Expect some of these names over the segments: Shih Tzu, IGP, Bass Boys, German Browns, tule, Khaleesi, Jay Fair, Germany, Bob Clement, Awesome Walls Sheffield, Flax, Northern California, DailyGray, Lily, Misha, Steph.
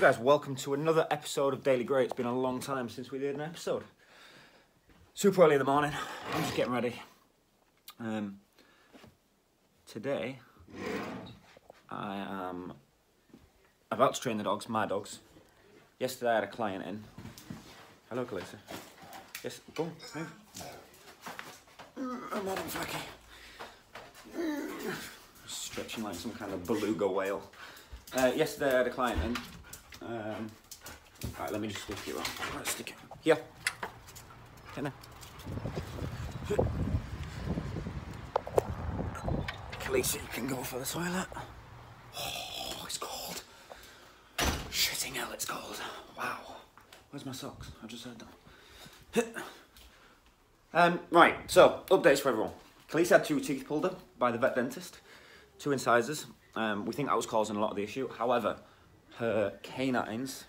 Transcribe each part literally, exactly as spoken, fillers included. Guys, welcome to another episode of DailyGray. It's been a long time since we did an episode. Super early in the morning. I'm just getting ready. Um, today, I am about to train the dogs, my dogs. Yesterday, I had a client in. Hello, Khaleesi. Yes, go on, move. I'm not in flaky. Stretching like some kind of beluga whale. Uh, yesterday, I had a client in. Um, Alright, let me just stick it on. Let's stick it on. Here. Get in there. Khaleesi, you can go for the toilet. Oh, it's cold. Shitting hell, it's cold. Wow. Where's my socks? I just heard that. um, right, so, updates for everyone. Khaleesi had two teeth pulled up by the vet dentist. Two incisors. Um, we think that was causing a lot of the issue. However, her canines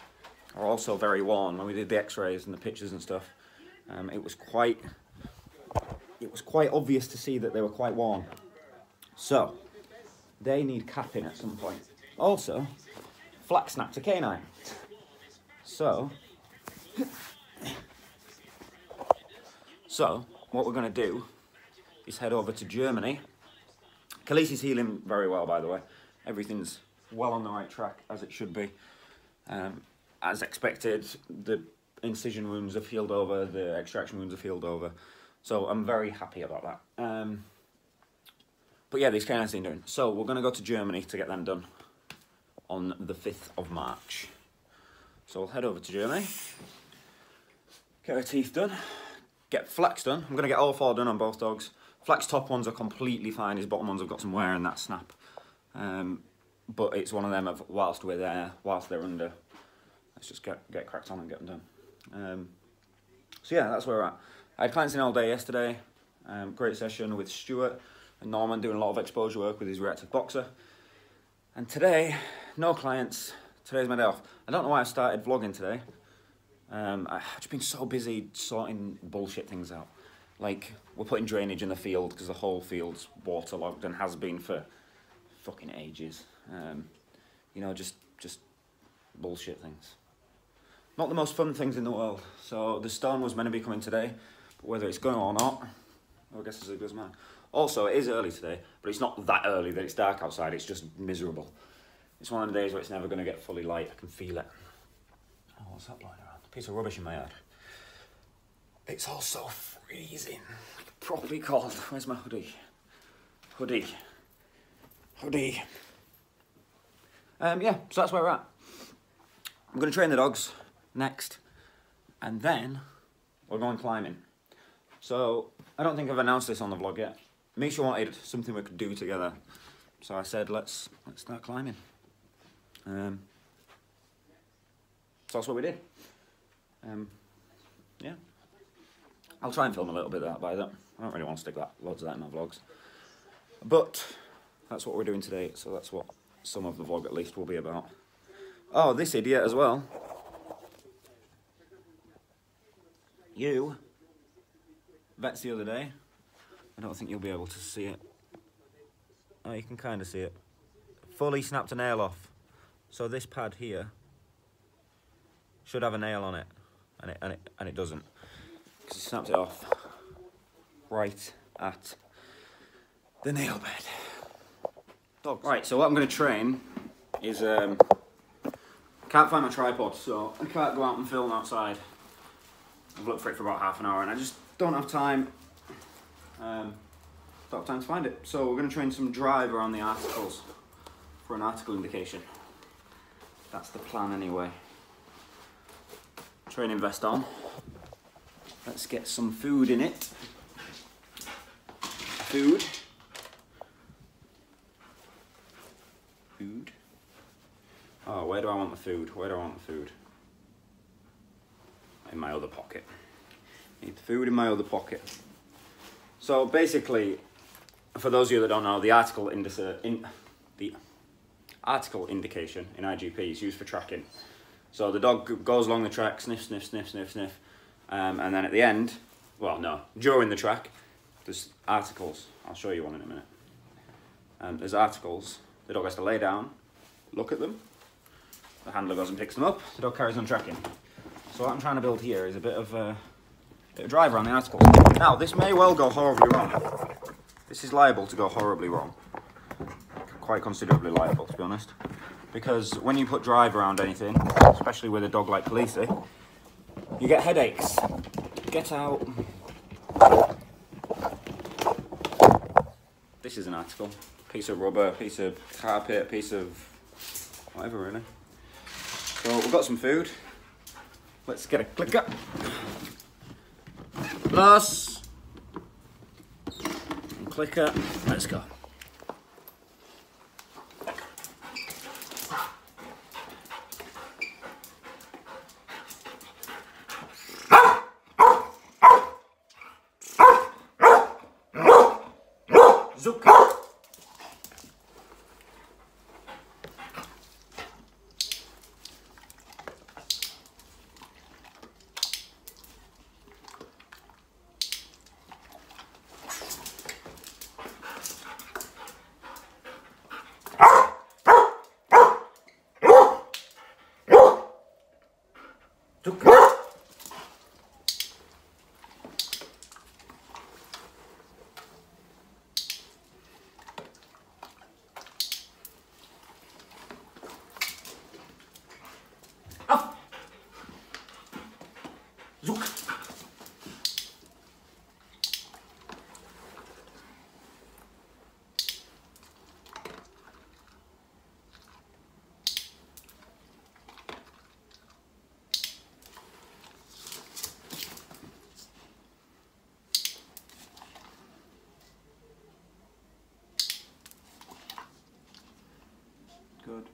are also very worn. When we did the x-rays and the pictures and stuff, um, it was quite it was quite obvious to see that they were quite worn. So they need capping at some point. Also, Flax snapped a canine. So So what we're gonna do is head over to Germany. Khaleesi's healing very well, by the way. Everything's well on the right track, as it should be. Um, as expected, the incision wounds have healed over, the extraction wounds have healed over. So I'm very happy about that. Um, but yeah, these canines are doing. So we're going to go to Germany to get them done on the fifth of March. So we'll head over to Germany, get our teeth done, get Flax done. I'm going to get all four done on both dogs. Flax's top ones are completely fine. His bottom ones have got some wear in that snap. Um, But it's one of them of whilst we're there, whilst they're under, let's just get, get cracked on and get them done. Um, so yeah, that's where we're at. I had clients in all day yesterday. Um, great session with Stuart and Norman, doing a lot of exposure work with his reactive boxer. And today, no clients. Today's my day off. I don't know why I started vlogging today. Um, I've just been so busy sorting bullshit things out. Like, we're putting drainage in the field because the whole field's waterlogged and has been for fucking ages. Um, you know, just just bullshit things. Not the most fun things in the world. So the storm was meant to be coming today, but whether it's going or not, I guess it's a good man. Also, it is early today, but it's not that early that it's dark outside. It's just miserable. It's one of the days where it's never going to get fully light. I can feel it. Oh, what's that lying around? A piece of rubbish in my yard. It's also freezing. Like, properly cold. Where's my hoodie? Hoodie. Hoodie. Um, yeah, so that's where we're at. I'm going to train the dogs next, and then we're going climbing. So, I don't think I've announced this on the vlog yet. Misha wanted something we could do together, so I said, let's let's start climbing. Um, so that's what we did. Um, yeah. I'll try and film a little bit of that, but I don't, I don't really want to stick that, loads of that in my vlogs. But that's what we're doing today, so that's what some of the vlog at least will be about. Oh, this idiot as well. You. Vets the other day. I don't think you'll be able to see it. Oh, you can kind of see it. Fully snapped a nail off. So this pad here should have a nail on it. And it, and it, and it doesn't. Because he snapped it off right at the nail bed. Dogs. Right, so what I'm going to train is, um, can't find my tripod, so I can't go out and film outside. I've looked for it for about half an hour and I just don't have time, um, don't have time to find it. So we're going to train some drive around the articles for an article indication. That's the plan anyway. Training vest on. Let's get some food in it. Food. Food. Oh, where do I want the food? Where do I want the food? In my other pocket. Need the food in my other pocket. So basically, for those of you that don't know, the article indica in the article indication in I G P is used for tracking. So the dog goes along the track, sniff, sniff, sniff, sniff, sniff, um, and then at the end, well, no, during the track, there's articles. I'll show you one in a minute. Um, there's articles. The dog has to lay down, look at them. The handler goes and picks them up. The dog carries on tracking. So what I'm trying to build here is a bit of a, a bit of drive around the articles. Now, this may well go horribly wrong. This is liable to go horribly wrong. Quite considerably liable, to be honest. Because when you put drive around anything, especially with a dog like Khaleesi, you get headaches. Get out. This is an article. Piece of rubber, piece of carpet, piece of whatever, really. So we've got some food. Let's get a clicker. Plus. And clicker. Let's go. Good.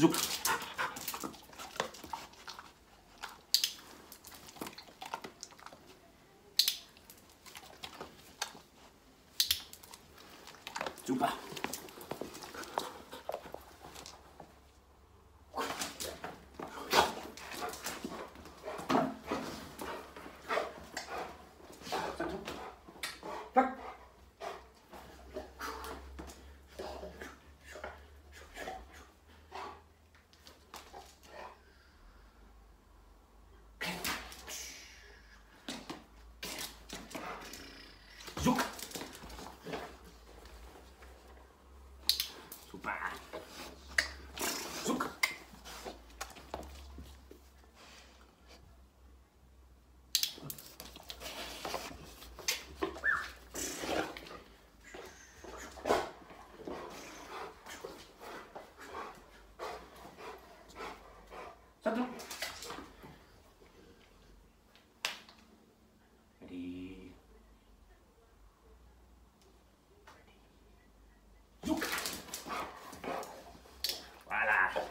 Zoop. Super.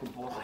Good boy.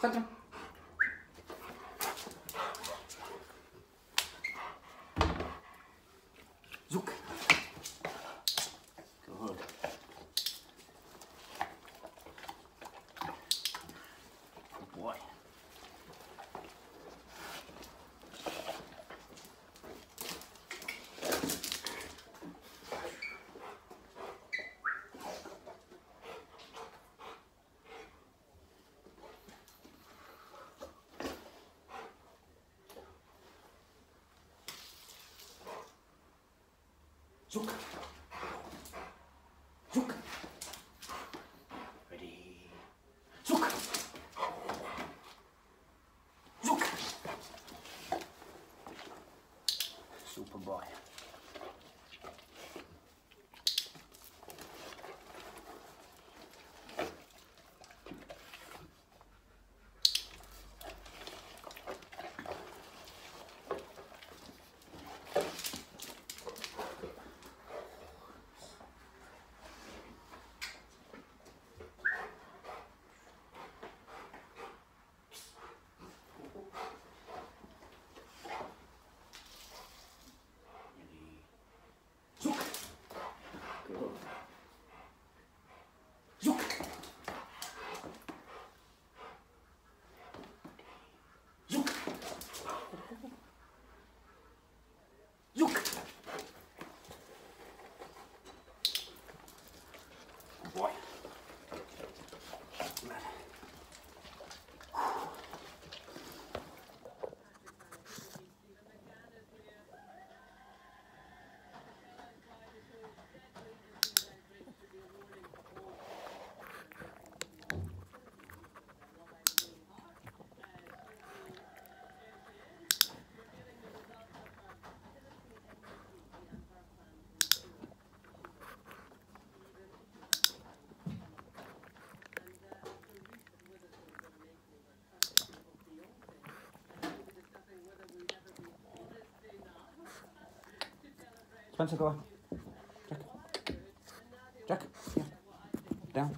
Thank you. Zook. Zook. Ready. Zook. Zook. Super boy. Come sit over. Jack. Jack. Yeah. Down.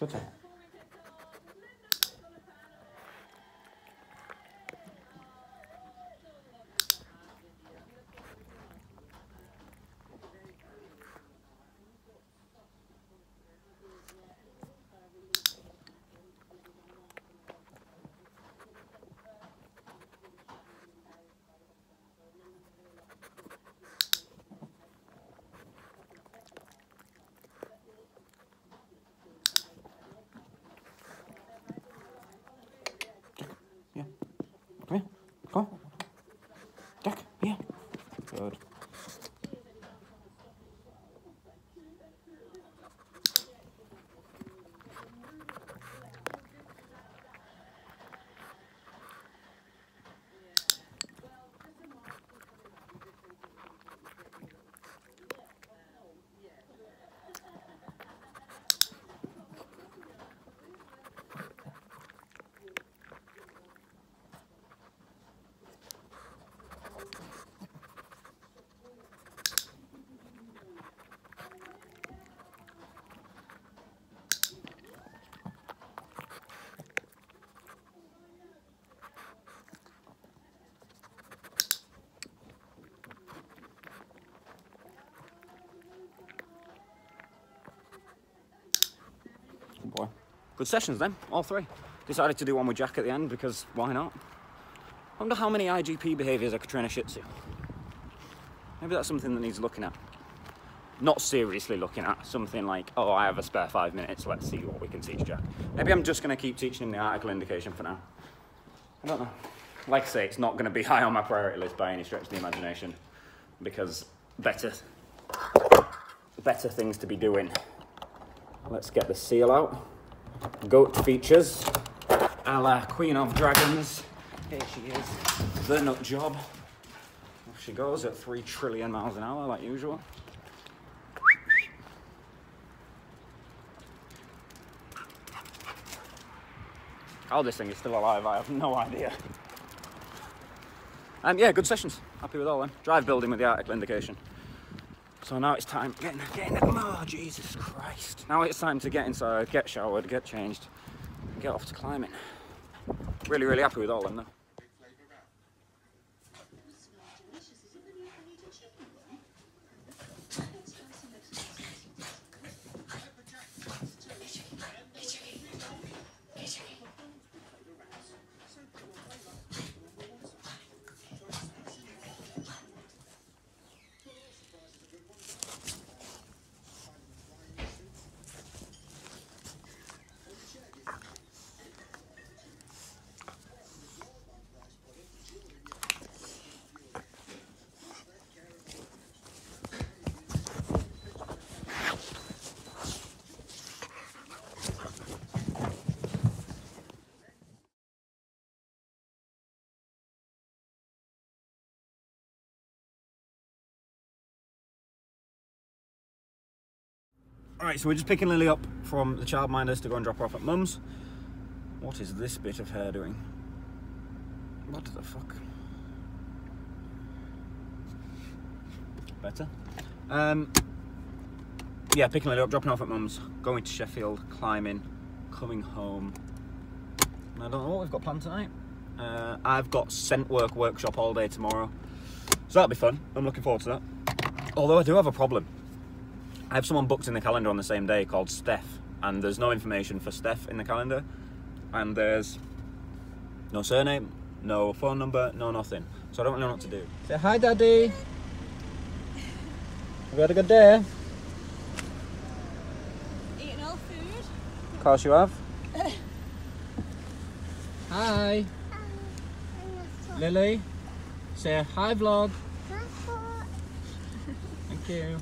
Shih Tzu. Come here. Come on. Jack, yeah. Good. Boy. Good sessions then, all three. Decided to do one with Jack at the end because why not? I wonder how many I G P behaviours I could train a Shih Tzu. Maybe that's something that needs looking at. Not seriously looking at, something like, oh, I have a spare five minutes, let's see what we can teach Jack. Maybe I'm just going to keep teaching him the article indication for now. I don't know. Like I say, it's not going to be high on my priority list by any stretch of the imagination, because better, better things to be doing. Let's get the seal out. Goat features, a la Queen of Dragons. Here she is, the nut job. Off she goes at three trillion miles an hour, like usual. How this thing is still alive, I have no idea. And yeah, good sessions. Happy with all them. Drive building with the article indication. So now it's time, get in, get in the oh Jesus Christ. Now it's time to get inside, get showered, get changed, get off to climbing. Really, really happy with all of them though. Alright, so we're just picking Lily up from the childminders to go and drop her off at Mum's. What is this bit of hair doing? What the fuck? Better. Um, yeah, picking Lily up, dropping off at Mum's, going to Sheffield, climbing, coming home. And I don't know what we've got planned tonight. Uh, I've got scent work workshop all day tomorrow. So that'll be fun. I'm looking forward to that. Although I do have a problem. I have someone booked in the calendar on the same day called Steph, and there's no information for Steph in the calendar, and there's no surname, no phone number, no nothing. So I don't really know what to do. Say hi, Daddy. Have you had a good day? Eating all food. Of course you have. Hi. Hi. Lily. Say hi, vlog. Thank you.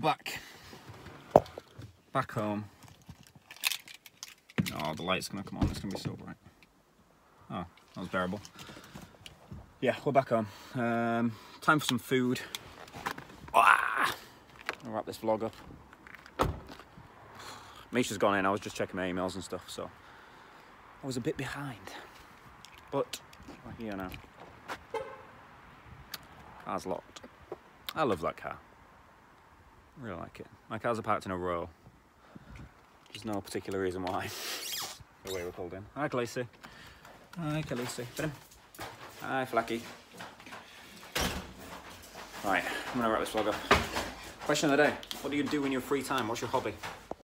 back. Back home. Oh, the light's gonna come on, it's gonna be so bright. Oh, that was bearable. Yeah, we're back home. Um, time for some food. Ah! I'll wrap this vlog up. Misha's gone in, I was just checking my emails and stuff, so I was a bit behind. But we're here now. Car's locked. I love that car. I really like it. My cars are parked in a row. There's no particular reason why. The way we're pulled in. Hi, Khaleesi. Hi, Khaleesi. Hi, Flacky. Right, I'm gonna wrap this vlog up. Question of the day. What do you do in your free time? What's your hobby?